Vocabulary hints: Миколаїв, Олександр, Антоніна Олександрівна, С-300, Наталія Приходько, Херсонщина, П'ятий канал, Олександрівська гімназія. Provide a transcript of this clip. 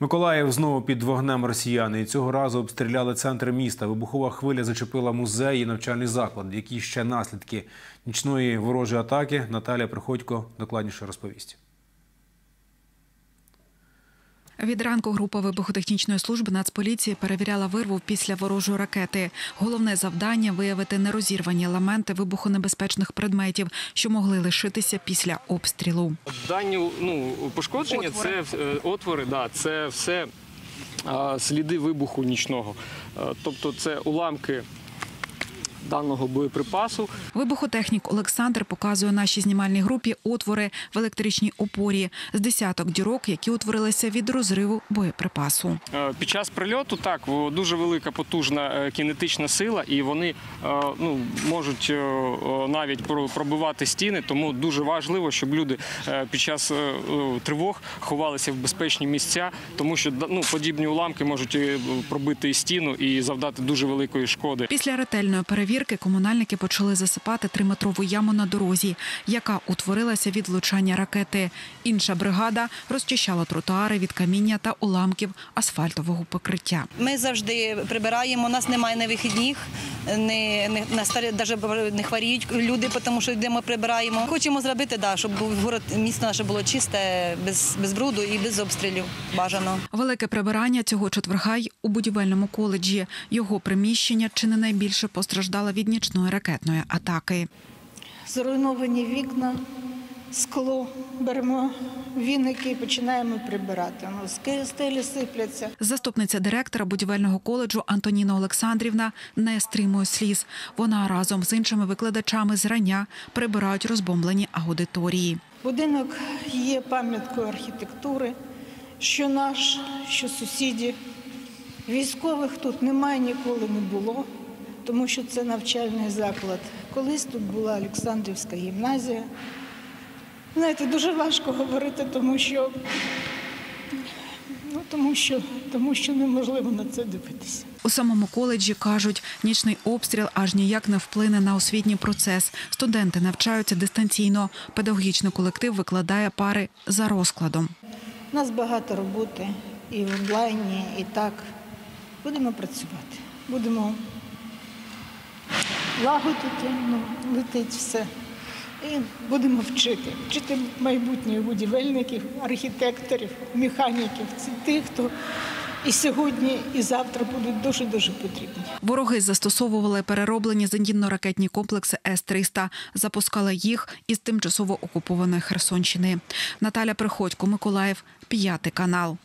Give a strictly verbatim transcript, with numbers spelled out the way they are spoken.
Миколаїв знову під вогнем росіяни. І цього разу обстріляли центр міста. Вибухова хвиля зачепила музей і навчальний заклад. Які ще наслідки нічної ворожої атаки, Наталія Приходько докладніше розповість. Від ранку група вибухотехнічної служби Нацполіції перевіряла вирву після ворожої ракети. Головне завдання – виявити нерозірвані елементи вибухонебезпечних предметів, що могли лишитися після обстрілу. Дані ну, пошкодження – це отвори, да, це все а, сліди вибуху нічного. А, тобто це уламки даного боєприпасу. Вибухотехнік Олександр показує нашій знімальній групі отвори в електричній опорі з десяток дірок, які утворилися від розриву боєприпасу. Під час прильоту, так, дуже велика потужна кінетична сила, і вони ну, можуть навіть пробивати стіни, тому дуже важливо, щоб люди під час тривог ховалися в безпечні місця, тому що ну, подібні уламки можуть пробити і стіну, і завдати дуже великої шкоди. Після ретельної перевірки комунальники почали засипати триметрову яму на дорозі, яка утворилася від влучання ракети. Інша бригада розчищала тротуари від каміння та уламків асфальтового покриття. Ми завжди прибираємо, у нас немає на вихідних, не, не, на старі, навіть не хворіють люди, тому що йдемо прибираємо. Хочемо зробити, да, щоб город, місто наше було чисте, без, без бруду і без обстрілів бажано. Велике прибирання цього четверга й у будівельному коледжі. Його приміщення чи не найбільше постраждало від нічної ракетної атаки. Зруйновані вікна, скло, беремо віники і починаємо прибирати. Носки, стелі сипляться. Заступниця директора будівельного коледжу Антоніна Олександрівна не стримує сліз. Вона разом з іншими викладачами з рання прибирають розбомблені аудиторії. Будинок є пам'яткою архітектури, що наш, що сусідів. Військових тут немає, ніколи не було. Тому що це навчальний заклад. Колись тут була Олександрівська гімназія. Знаєте, дуже важко говорити, тому що, ну, тому що, тому що неможливо на це дивитися. У самому коледжі кажуть, нічний обстріл аж ніяк не вплине на освітній процес. Студенти навчаються дистанційно. Педагогічний колектив викладає пари за розкладом. У нас багато роботи і в онлайні, і так. Будемо працювати, будемо лагодити, ну, летить все. І будемо вчити. Вчити майбутніх будівельників, архітекторів, механіків. Це тих, хто і сьогодні, і завтра будуть дуже-дуже потрібні. Вороги застосовували перероблені зенітно-ракетні комплекси С триста. Запускали їх із тимчасово окупованої Херсонщини. Наталя Приходько, Миколаїв, П'ятий канал.